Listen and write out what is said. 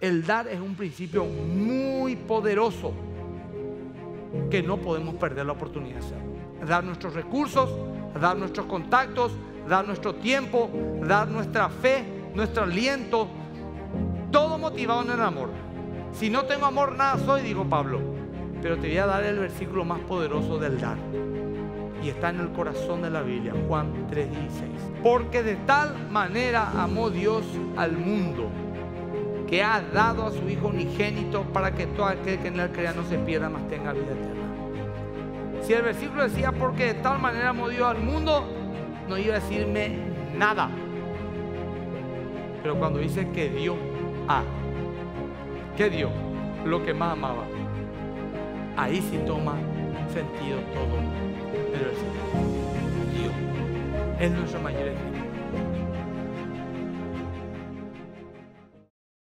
El dar es un principio muy poderoso que no podemos perder la oportunidad de hacerlo. Dar nuestros recursos, dar nuestros contactos, dar nuestro tiempo, dar nuestra fe, nuestro aliento, todo motivado en el amor. Si no tengo amor, nada soy, dijo Pablo. Pero te voy a dar el versículo más poderoso del dar, y está en el corazón de la Biblia, Juan 3:16. Porque de tal manera amó Dios al mundo, que ha dado a su Hijo unigénito, para que todo aquel que en él crea no se pierda, mas tenga vida eterna. Si el versículo decía porque de tal manera amó Dios al mundo, no iba a decirme nada. Pero cuando dice que dio a, que dio lo que más amaba, ahí sí toma sentido todo. Pero el Señor dio, es nuestro mayor ejemplo.